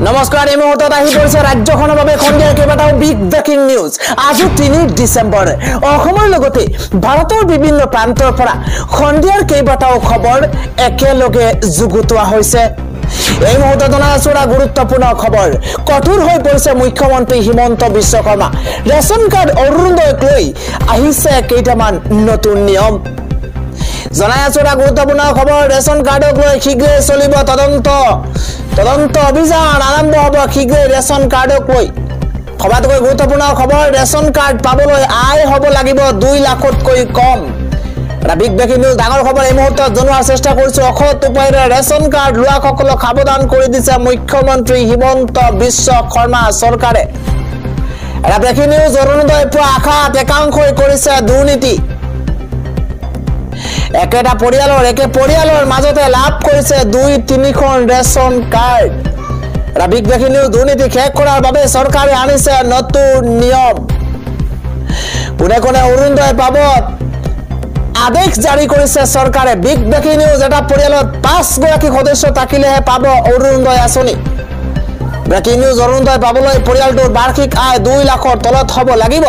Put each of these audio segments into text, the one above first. नमस्कार से राज्य डिसेम्बर भारतर विभिन्न प्रांतर पर सन्धियार केइबाटाओ खबर एकेलगे जुगुतुआ होइसे। এই মুহূর্তে জনাচোরা গুরুত্বপূর্ণ খবর। কঠোর হয়ে পড়ছে মুখ্যমন্ত্রী হিমন্ত বিশ্ব শর্মা। রেশন কার্ড অরুণোদয়ক লৈ আহিছে কেইটামান নতুন নিয়ম। জনাই আছো এটা গুরুত্বপূর্ণ খবর। রেশন কার্ডক লৈ শীঘ্রেই চলিব তদন্ত তদন্ত অভিযান আরম্ভ হব শীঘ্রেই রেশন কার্ডক লৈ। সবাতকৈ গুরুত্বপূর্ণ খবর, রেশন কার্ড পাবলৈ আয় হব লাগিব 2 লাখতক কম। বিগ ব্রেকিং নিউজ, ডাঙর খবর এই মুহূর্তে জানার চেষ্টা করছো। অসৎ উপায়েৰে রেশন কার্ড লোৱাসকলক সাবধান কৰি দিছে মুখ্যমন্ত্রী হিমন্ত বিশ্ব শর্মা সরকারে। এটা ব্রেকিং নিউজ। অরুণোদয় পোৱা আশাত একাংশই কৰিছে দুর্নীতি। একে পরিয়ালৰ মাজতে লাভ কৰিছে 2-3খন রেশন কার্ড। এটা বিগ ব্রেকিং নিউজ। দুর্নীতি শেষ কৰাৰ বাবে সরকারে আনিছে নতুন নিয়ম। কোনে কোনে অরুণোদয় পাব আদেশ জারি করেছে সরকারে। Big breaking news. এটা পরিয়ালত 5 গৰাকী সদস্য থাকিলেহে পাব অরুণোদয় আঁচনি। Breaking news. অরুণোদয় পাবলৈ পরিয়ালটোৰ বার্ষিক আয় 2 লাখৰ তলত হব লাগিব।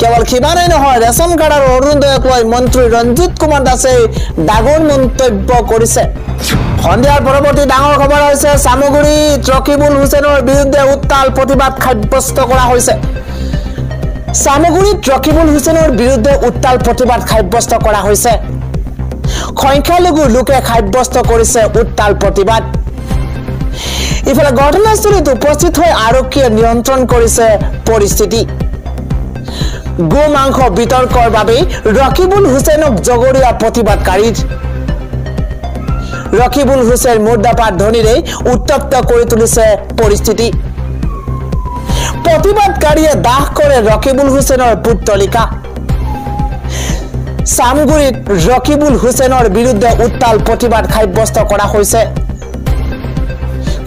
কেৱল সিমানেই নহয়, ৰেচন কাৰ্ড আৰু অরুণোদয়ক লৈ মন্ত্রী ৰঞ্জিত কুমাৰ দাসে ডাঙৰ মন্তব্য কৰিছে। সন্ধিয়াৰ পৰৱৰ্তী ডাঙৰ খবৰ হৈছে চামগুৰিত ৰকিবুল হুছেইনৰ বিৰুদ্ধে উত্তাল প্ৰতিবাদ সাব্যস্ত কৰা হৈছে। চামগুৰিত ৰকিবুল হুছেইনৰ বিৰুদ্ধে উত্তাল প্ৰতিবাদ সাব্যস্ত কৰা হৈছে। সংখ্যালঘু লোকে সাব্যস্ত কৰিছে উত্তাল প্ৰতিবাদ। ইফালে ঘটনাস্থলীত উপস্থিত হৈ আৰক্ষীয়ে নিয়ন্ত্ৰণ কৰিছে পৰিস্থিতি। গো মাংস বিতৰ্কৰ বাবে ৰকিবুল হুছেইনক জগৰীয়া প্ৰতিবাদকাৰীৰ। ৰকিবুল হুছেইন মুৰ্দাবাদ ধ্বনিৰে উত্তপ্ত কৰি তুলিছে পৰিস্থিতি। প্রতিবাদকারীরা দাহ করে রকিবুল হুছেইনের পুত্তলিকা। চামগুড়িত রকিবুল হুছেইনের বিরুদ্ধে উত্তাল প্রতিবাদ সাব্যস্ত করা হয়েছে।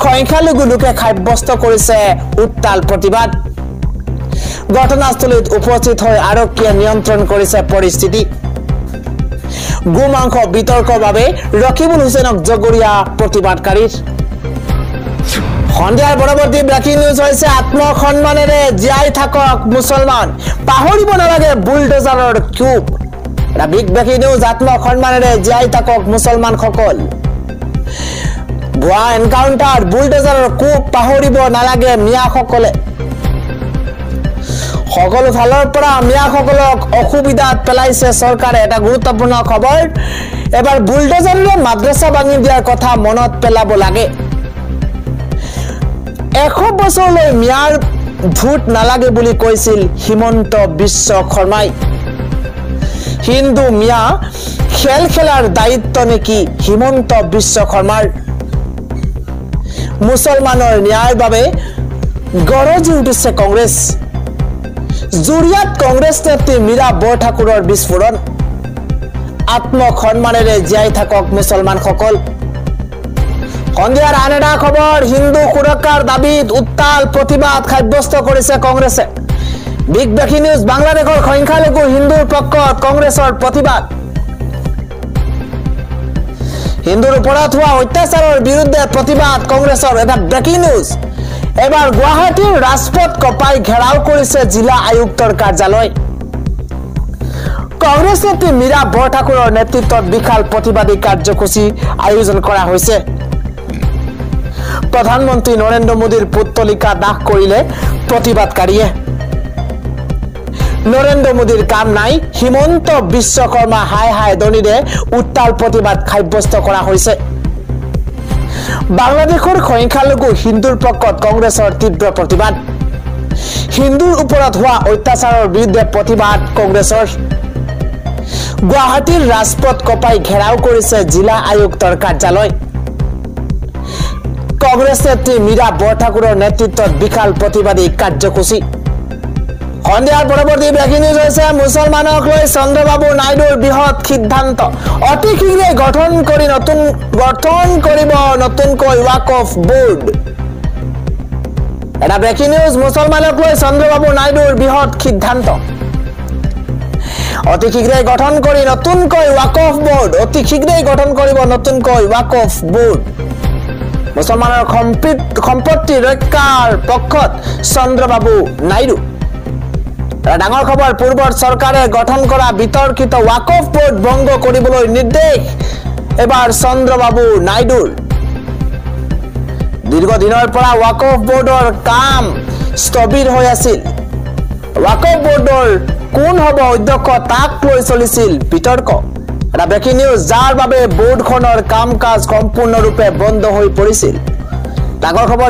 সংখ্যালঘু লোকে সাব্যস্ত করেছে উত্তাল প্রতিবাদ। ঘটনাস্থলীত উপস্থিত হয়ে আরক্ষী নিয়ন্ত্রণ করেছে পরিস্থিতি। গোমাংস বিতর্কর বাবে রকিবুল হুছেইনক জগরিয়া প্রতিবাদকারীর। সন্ধ্যার পরবর্তী ব্রেকিং নিউজ হয়েছে আত্মসম্মানেৰে জীয়াই থাকক মুসলমান, পাহৰিব নালাগে বুলডোজাৰৰ কিউব। এটা বিগ ব্রেকিং নিউজ। আত্মসম্মানেৰে জীয়াই থাকক মুসলমান সকল। ভুৱা এনকাউন্টাৰ, বুলডোজাৰৰ কিউব পাহৰিব নালাগে মিয়া সকলে। সকলো ফালৰ পৰা মিয়া সকলক অসুবিধাত পেলাইছে চৰকাৰে। এটা গুৰুত্বপূৰ্ণ খবৰ। এবাৰ বুলডোজাৰৰে মাদ্ৰাছা ভাঙি দিয়াৰ কথা মনত পেলাব লাগে। 100 বছৰলৈ মিয়াৰ ভোট নালাগে বুলি কৈছিল হিমন্ত বিশ্ব শর্মাই। হিন্দু মিয়া খেল খেলাৰ দায়িত্ব নেকি হিমন্ত বিশ্ব শর্মাৰ? মুছলমানৰ ন্যায়ৰ বাবে গৰজি উঠিছে কংগ্ৰেছ। জুৰিয়াত কংগ্ৰেছ নেত্ৰী মীৰা বৰঠাকুৰৰ বিস্ফোৰণ। আত্মসন্মানেৰে জীয়াই থাকক মুছলমানসকল। সন্ধিয়াৰ আন এটা খবৰ, হিন্দু সুৰক্ষাৰ দাবীত উত্তাল প্ৰতিবাদ সাব্যস্ত কৰিছে কংগ্ৰেছে। Big breaking news. বাংলাদেশৰ সংখ্যালঘু হিন্দুৰ পক্ষত কংগ্ৰেছৰ প্ৰতিবাদ। হিন্দুৰ ওপৰত হোৱা অত্যাচাৰৰ বিৰুদ্ধে প্ৰতিবাদ কংগ্ৰেছৰ। এটা ব্ৰেকিং নিউজ। এবাৰ গুৱাহাটীৰ ৰাজপথ কপাই ঘেৰাও কৰিছে জিলা আয়ুক্তৰ কাৰ্যালয়। কংগ্ৰেছ নেত্ৰী মীৰা বৰঠাকুৰৰ নেতৃত্বত বিশাল প্ৰতিবাদী কাৰ্যসূচী আয়োজন কৰা হৈছে। প্রধানমন্ত্রী নরেন্দ্র মোদীর পুত্তলিকা দাহ করিলে প্রতিবাদকারীয়ে। নরেন্দ্র মোদীর কাম নাই হিমন্ত বিশ্ব শর্মা হায় হায় ধ্বনিৰে উত্তাল প্রতিবাদ সাব্যস্ত কৰা হৈছে। বাংলাদেশৰ সংখ্যালঘু হিন্দুৰ পক্ষত কংগ্ৰেছৰ তীব্ৰ প্রতিবাদ। হিন্দুৰ ওপৰত হোৱা অত্যাচাৰৰ বিৰুদ্ধে প্রতিবাদ কংগ্ৰেছৰ। গুৱাহাটীৰ ৰাজপথ কপাই ঘেৰাও কৰিছে জিলা আয়ুক্তৰ কাৰ্যালয়। কংগ্রেস নেত্রী মীরা বরঠাকুরের নেতৃত্বত বিশাল প্রতিবাদী কার্যসূচী। সন্ধ্যার পরবর্তী ব্রেকিং নিউজ হয়েছে মুসলমানক লৈ চন্দ্রবাবু নাইডুর বৃহৎ সিদ্ধান্ত। অতি শীঘ্রেই গঠন কৰিব নতুনকৈ ওয়াকফ বোর্ড। এটা ব্রেকিং নিউজ। মুসলমানক লৈ চন্দ্রবাবু নাইডুর বৃহৎ সিদ্ধান্ত। অতি শীঘ্রেই গঠন কৰি নতুনকৈ ওয়াকফ বোর্ড। অতি শীঘ্রেই গঠন কৰিব নতুনকৈ ওয়াকফ বোর্ড। মুসলমানৰ সম্পত্তি ৰক্ষাৰ পক্ষত চন্দ্ৰবাবু নাইডু। ডাঙৰ খবৰ, পূৰ্বৰ চৰকাৰে গঠন কৰা বিতৰ্কিত ওয়াকফ বোৰ্ড ভংগ কৰিবলৈ নিৰ্দেশ এবাৰ চন্দ্ৰবাবু নাইডুৰ। দীৰ্ঘদিনৰ পৰা ওয়াকফ বোৰ্ডৰ কাম স্থবিৰ হৈ আছিল। ওয়াকফ বোৰ্ডৰ কোন হ'ব অধ্যক্ষ তাক লৈ চলিছিল বিতৰ্ক। এটা ব্ৰেকিং নিউজ, যাৰ বাবে বোৰ্ডখনৰ কাম কাজ সম্পূৰ্ণৰূপে বন্ধ হৈ পৰিছিল। ডাঙৰ খবৰ,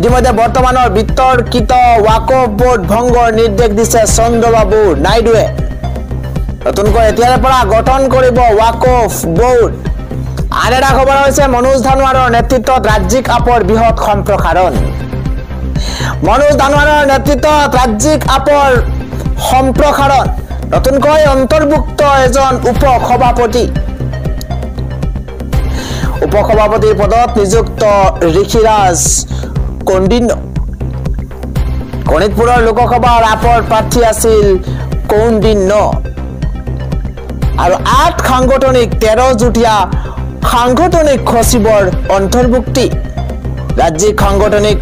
ইতিমধ্যে বৰ্তমানৰ বিতৰ্কিত ওয়াকফ বোৰ্ড ভংগৰ নিৰ্দেশ দিছে চন্দ্ৰবাবু নাইডুৱে। নতুনকৈ এতিয়াৰে পৰা গঠন কৰিব ওয়াকফ বোৰ্ড। আন এটা খবৰ হৈছে মনোজ ধানৱাৰৰ নেতৃত্বত ৰাজ্যিক আপৰ বৃহৎ সম্প্ৰসাৰণ। মনোজ ধানৱাৰৰ নেতৃত্বত ৰাজ্যিক আপৰ সম্প্ৰসাৰণ, নতুনকৈ অন্তৰ্ভুক্ত এজন উপসভাপতি। উপসভাপতিৰ পদত নিযুক্ত ঋষিৰাজ কৌণ্ডিন্য। শোণিতপুৰৰ লোকসভাৰ আপৰ প্ৰাৰ্থী আছিল কৌণ্ডিন্য। আৰু 8 সাংগঠনিক 13 যুটীয়া সাংগঠনিক সচিবৰ অন্তৰ্ভুক্তি। ৰাজ্যিক সাংগঠনিক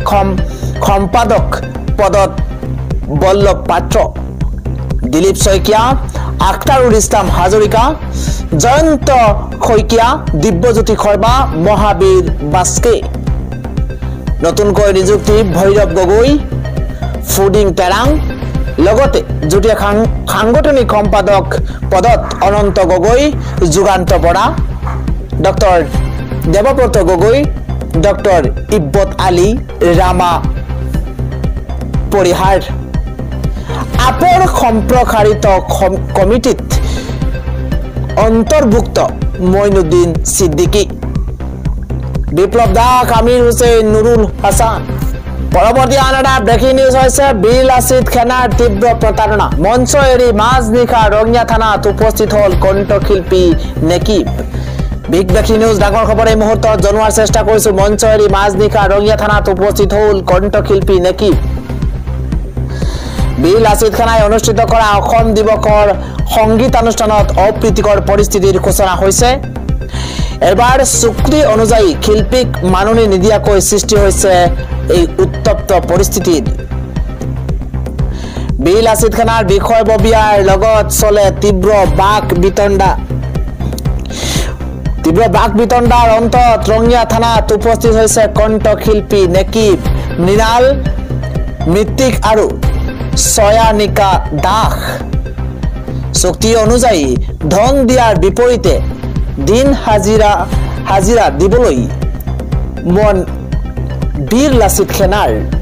সম্পাদক পদত বল্লভ পাত্ৰ, দিলীপ শইকীয়া, আখতাৰুল ইছলাম হাজৰিকা, জয়ন্ত শইকীয়া, দিব্যজ্যোতি শৰ্মা, মহাবীৰ বাস্কে। নতুনকৈ নিযুক্তি ভৈৰৱ গগৈ, ফুডিং টেৰাং। লগতে যুটীয়া সাংগঠনিক সম্পাদক পদত অনন্ত গগৈ, যুগান্ত বৰা, ডক্টৰ দেৱব্ৰত গগৈ, ডক্টৰ ইব্বত আলী, ৰামা পৰিহাৰ। আপৰ সম্প্ৰসাৰিত কমিটিত অন্তৰ্ভুক্ত মইনুদ্দিন ছিদ্দিকী, বিপ্লৱ দাস, আমিৰ হুছেইন, নুৰুল হাছান। পৰৱৰ্তী আন এটা ব্ৰেকিং নিউজ হৈছে বীৰলাচিত সেনাৰ তীব্ৰ প্ৰতাৰণা। মঞ্চ এৰি মাজনিশা ৰঙিয়া থানাত উপস্থিত হ'ল কণ্ঠশিল্পী নেকিব। বিগ ব্ৰেকিং নিউজ, ডাঙৰ খবৰ এই মুহূৰ্তত জনোৱাৰ চেষ্টা কৰিছো। মঞ্চ এৰি মাজনিশা ৰঙিয়া থানাত উপস্থিত হ'ল কণ্ঠশিল্পী নেকিব। বীৰলাচিত সেনাই অনুষ্ঠিত কৰা অসম দিৱসৰ সংগীতানুষ্ঠানত অপ্ৰীতিকৰ পৰিস্থিতিৰ সূচনা হৈছে। এবাৰ চুক্তি অনুযায়ী শিল্পীক মাননি নিদিয়াকৈ সৃষ্টি হৈছে এই উত্তপ্ত পৰিস্থিতিত। বীৰলাচিত সেনাৰ বিষয়ববীয়াৰ লগত চলে তীব্ৰ বাক বিতণ্ডা। তীব্ৰ বাক বিতণ্ডাৰ অন্তত ৰঙিয়া থানাত উপস্থিত হৈছে কণ্ঠশিল্পী নেকিব, মৃণাল, মৃত্তিক আৰু সয়ানিকা দাস। চুক্তি অনুযায়ী ধন দিয়াৰ বিপৰীতে দিন হাজিৰা দিবলৈ মন বীৰলাচিত সেনাৰ।